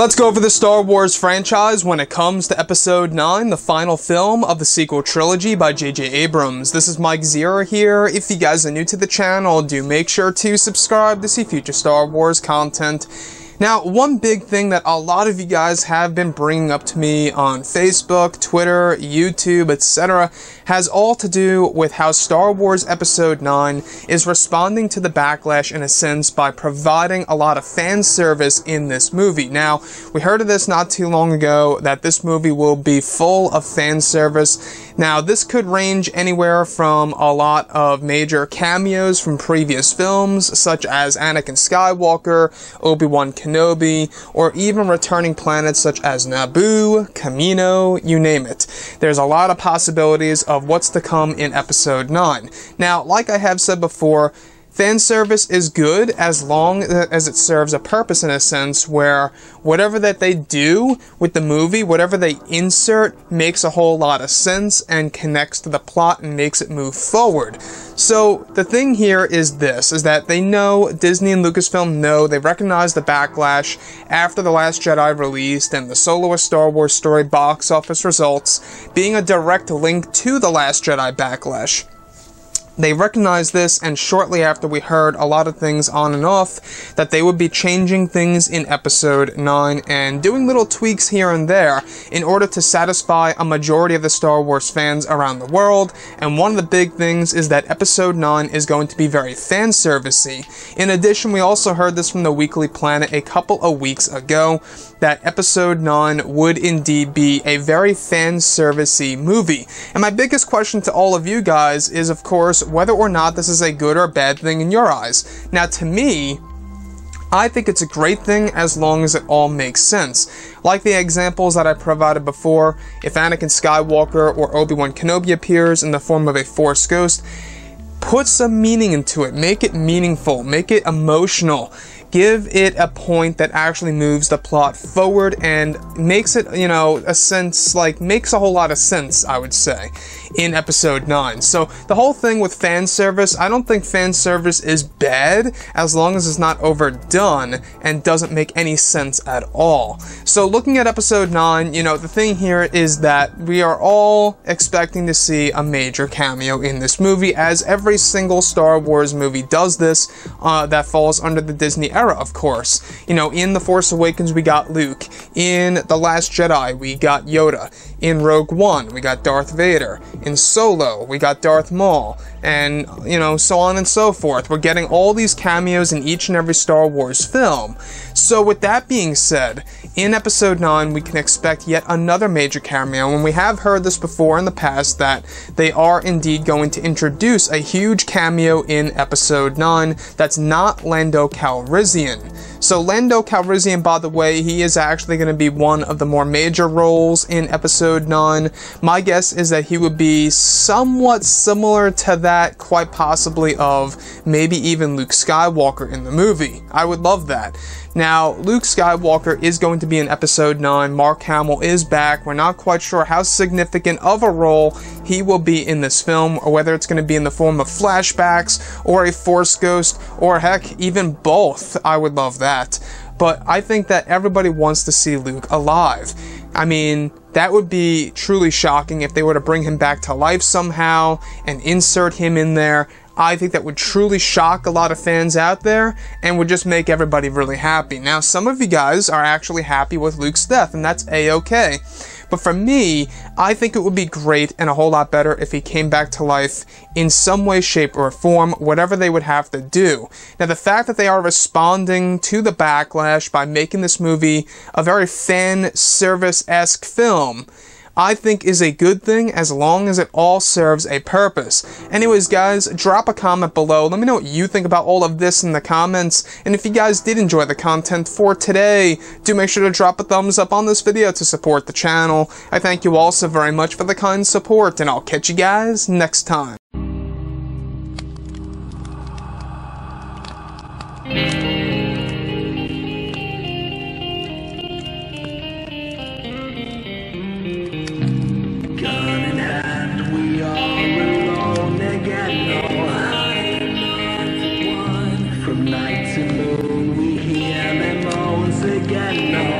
Let's go over the Star Wars franchise when it comes to Episode 9, the final film of the sequel trilogy by J.J. Abrams. This is Mike Zeroh here. If you guys are new to the channel, do make sure to subscribe to see future Star Wars content. Now, one big thing that a lot of you guys have been bringing up to me on Facebook, Twitter, YouTube, etc. has all to do with how Star Wars Episode 9 is responding to the backlash in a sense by providing a lot of fan service in this movie. Now, we heard of this not too long ago that this movie will be full of fan service. Now, this could range anywhere from a lot of major cameos from previous films such as Anakin Skywalker, Obi-Wan Kenobi, or even returning planets such as Naboo, Kamino, you name it. There's a lot of possibilities of what's to come in Episode 9. Now, like I have said before, fan service is good as long as it serves a purpose in a sense where whatever that they do with the movie, whatever they insert, makes a whole lot of sense and connects to the plot and makes it move forward. So the thing here is this, is that they know, Disney and Lucasfilm know, they recognize the backlash after The Last Jedi released and the Solo: A Star Wars Story box office results being a direct link to The Last Jedi backlash. They recognized this, and shortly after we heard a lot of things on and off that they would be changing things in Episode 9 and doing little tweaks here and there in order to satisfy a majority of the Star Wars fans around the world. And one of the big things is that Episode 9 is going to be very fanservice-y. In addition, we also heard this from the Weekly Planet a couple of weeks ago, that Episode 9 would indeed be a very fanservice-y movie. And my biggest question to all of you guys is, of course, whether or not this is a good or bad thing in your eyes. Now, to me, I think it's a great thing as long as it all makes sense. Like the examples that I provided before, if Anakin Skywalker or Obi-Wan Kenobi appears in the form of a Force ghost, put some meaning into it. Make it meaningful. Make it emotional. Give it a point that actually moves the plot forward and makes it, you know, a sense, like, makes a whole lot of sense, I would say, in Episode 9. So, the whole thing with fan service, I don't think fan service is bad as long as it's not overdone and doesn't make any sense at all. So, looking at Episode 9, you know, the thing here is that we are all expecting to see a major cameo in this movie, as every single Star Wars movie does this that falls under the Disney era, of course. You know, in The Force Awakens, we got Luke. In The Last Jedi, we got Yoda. In Rogue One, we got Darth Vader. In Solo, we got Darth Maul. And, you know, so on and so forth. We're getting all these cameos in each and every Star Wars film. So, with that being said, in Episode 9, we can expect yet another major cameo. And we have heard this before in the past, that they are indeed going to introduce a huge cameo in Episode 9 that's not Lando Calrissian. So, Lando Calrissian, by the way, he is actually going to be one of the more major roles in Episode 9. My guess is that he would be somewhat similar to that, quite possibly, of maybe even Luke Skywalker in the movie. I would love that. Now, Luke Skywalker is going to be in Episode 9. Mark Hamill is back. We're not quite sure how significant of a role he will be in this film, or whether it's going to be in the form of flashbacks, or a Force ghost, or heck, even both. I would love that. But I think that everybody wants to see Luke alive. I mean, that would be truly shocking if they were to bring him back to life somehow and insert him in there. I think that would truly shock a lot of fans out there and would just make everybody really happy. Now, some of you guys are actually happy with Luke's death, and that's a-okay. But for me, I think it would be great and a whole lot better if he came back to life in some way, shape, or form, whatever they would have to do. Now, the fact that they are responding to the backlash by making this movie a very fan service-esque film, I think is a good thing as long as it all serves a purpose. Anyways, guys, drop a comment below. Let me know what you think about all of this in the comments. And if you guys did enjoy the content for today, do make sure to drop a thumbs up on this video to support the channel. I thank you all so very much for the kind support, and I'll catch you guys next time. Nights alone, we hear them moans again.